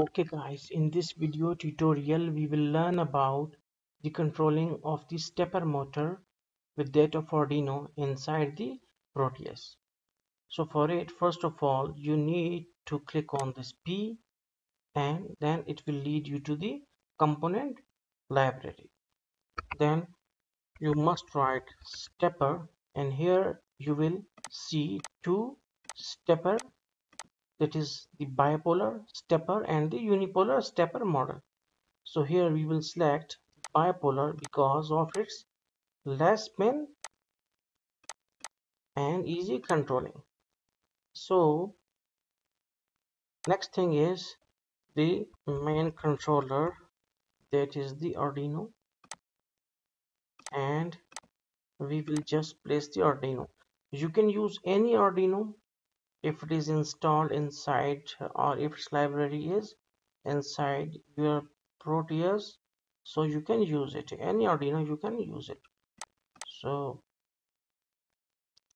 Okay guys, in this video tutorial we will learn about the controlling of the stepper motor with that of Arduino inside the Proteus. So for it, first of all you need to click on this P and then it will lead you to the component library. Then you must write stepper and here you will see two stepper, that is the bipolar stepper and the unipolar stepper model. So here we will select bipolar because of its less pin and easy controlling. So next thing is the main controller, that is the Arduino, and we will just place the Arduino. You can use any Arduino if it is installed inside or if its library is inside your Proteus, so you can use it, any Arduino you can use it. So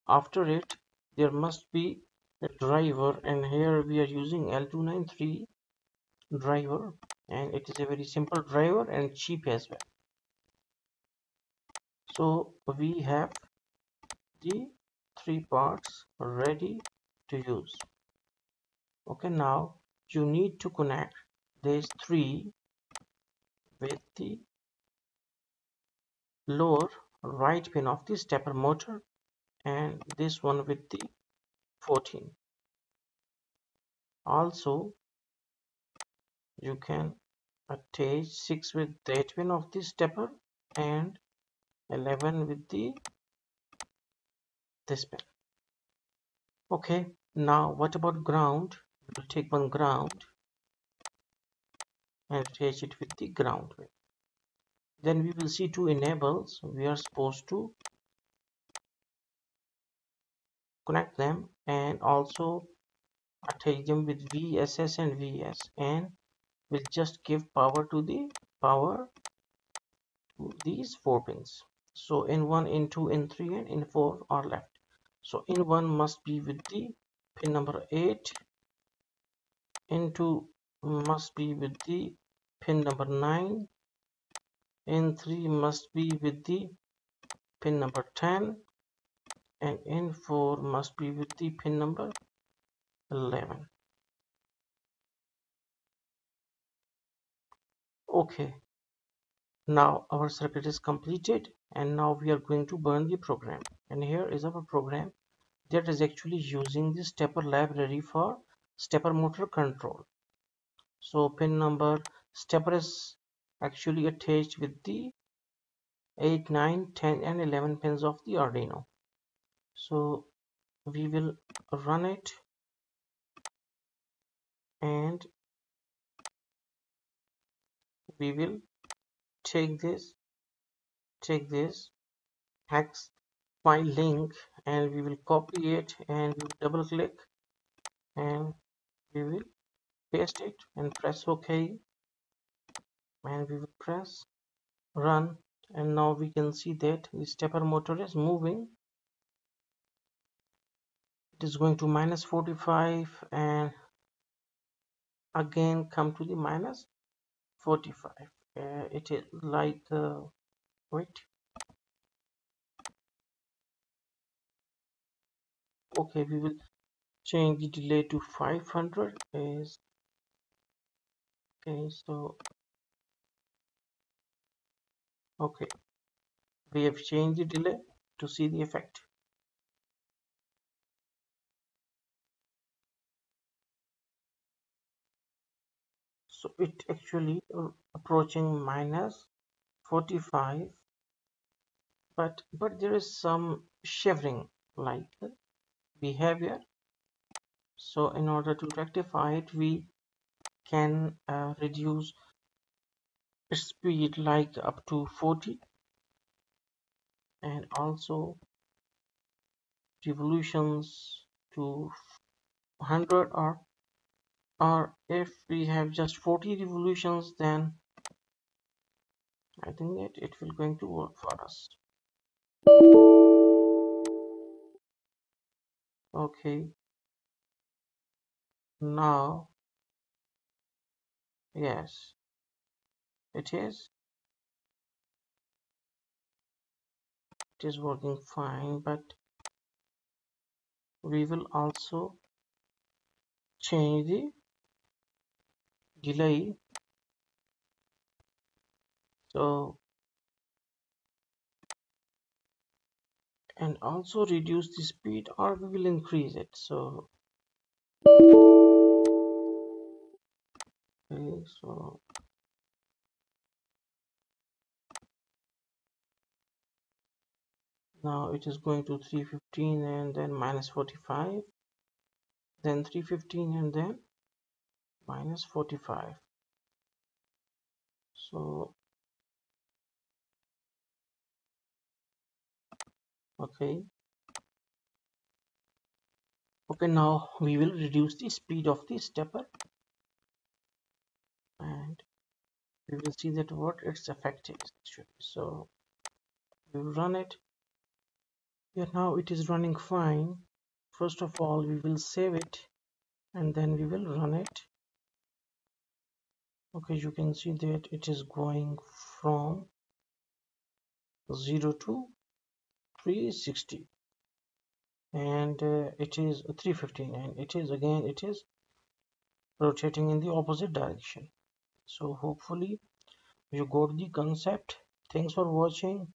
after it there must be a driver, and here we are using L293 driver, and it is a very simple driver and cheap as well. So we have the three parts ready to use. Okay, now you need to connect these three with the lower right pin of the stepper motor and this one with the 14. Also you can attach 6 with the 8 pin of the stepper and 11 with this pin. Okay, now what about ground? We will take one ground and attach it with the ground pin. Then we will see two enables. We are supposed to connect them and also attach them with VSS and VS, and we'll just give power to the these four pins. So in one, in two, in three, and in four are left. So in one must be with the pin number 8, in two must be with the pin number 9, in three must be with the pin number 10, and in four must be with the pin number 11. Okay, now our circuit is completed and now we are going to burn the program, and here is our program that is actually using the stepper library for stepper motor control. So pin number stepper is actually attached with the 8, 9, 10 and 11 pins of the Arduino. So we will run it and we will take this hex file link and we will copy it and we double click and we will paste it and press OK and we will press run, and now we can see that the stepper motor is moving. It is going to minus 45 and again come to the minus 45. It is like okay, we will change the delay to 500 is okay. So okay, we have changed the delay to see the effect. So it actually approaching minus 45, but there is some shivering like behavior. So in order to rectify it, we can reduce speed like up to 40 and also revolutions to 100, or if we have just 40 revolutions, then I think that it will going to work for us. Okay, now Yes, it is. It is working fine, but we will also change the delay. So, and also reduce the speed, or we will increase it. So, okay, so now it is going to 315 and then -45, then 315 and then -45. So okay, now we will reduce the speed of the stepper, and we will see that what it's affected. So we will run it. Yeah, now it is running fine. First of all, we will save it and then we will run it. Okay, you can see that it is going from 0 to 360 and it is 315, and it is rotating in the opposite direction. So hopefully you got the concept. Thanks for watching.